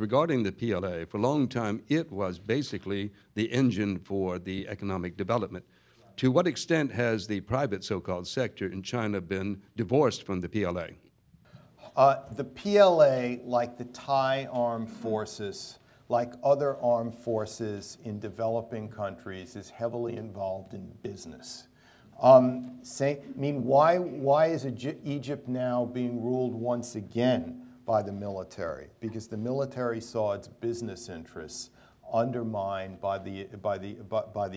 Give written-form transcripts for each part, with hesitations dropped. Regarding the PLA, for a long time, it was basically the engine for the economic development. To what extent has the private so-called sector in China been divorced from the PLA? The PLA, like the Thai armed forces, like other armed forces in developing countries, is heavily involved in business. Why is Egypt now being ruled once again by the military? Because the military saw its business interests undermined by the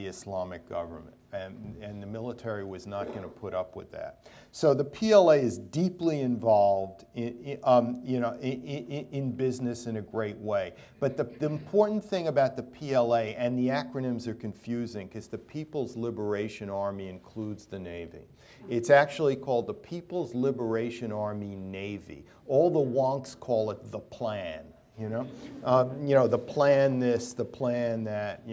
Islamic government, and the military was not going to put up with that. So the PLA is deeply involved in business in a great way. But the important thing about the PLA, and the acronyms are confusing, because the People's Liberation Army includes the Navy. It's actually called the People's Liberation Army Navy. All the wonks call it the Plan. The plan this, the plan that,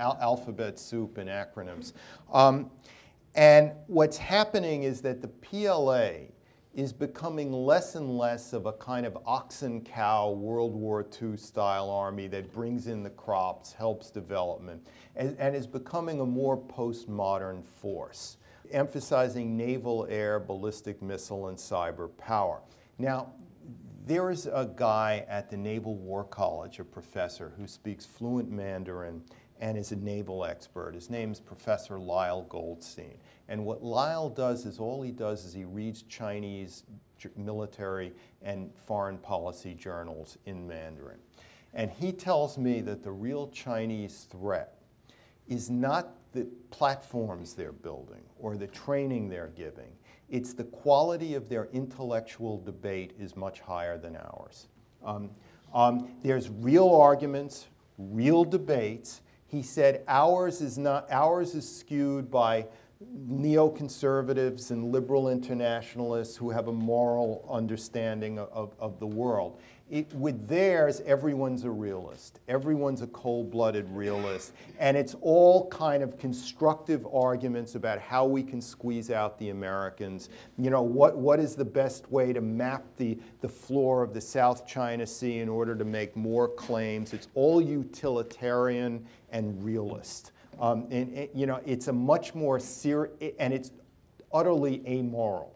alphabet soup and acronyms. And what's happening is that the PLA is becoming less and less of a kind of ox-and-cow World War II style army that brings in the crops, helps development, and is becoming a more postmodern force, emphasizing naval, air, ballistic missile, and cyber power. Now, there is a guy at the Naval War College, a professor, who speaks fluent Mandarin and is a naval expert. His name is Professor Lyle Goldstein. And what Lyle does is, all he does is he reads Chinese military and foreign policy journals in Mandarin. And he tells me that the real Chinese threat is not the platforms they're building or the training they're giving. It's the quality of their intellectual debate is much higher than ours. There's real arguments, real debates. He said ours is skewed by neoconservatives and liberal internationalists who have a moral understanding of the world. With theirs, everyone's a realist. Everyone's a cold-blooded realist. And it's all kind of constructive arguments about how we can squeeze out the Americans. What is the best way to map the floor of the South China Sea in order to make more claims? It's all utilitarian and realist. It's a much more serious, and it's utterly amoral.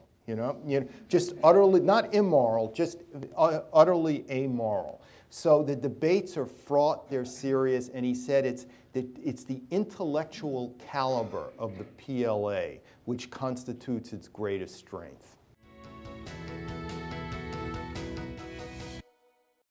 Just utterly, not immoral, just utterly amoral. So the debates are fraught, they're serious, and he said it's the intellectual caliber of the PLA which constitutes its greatest strength.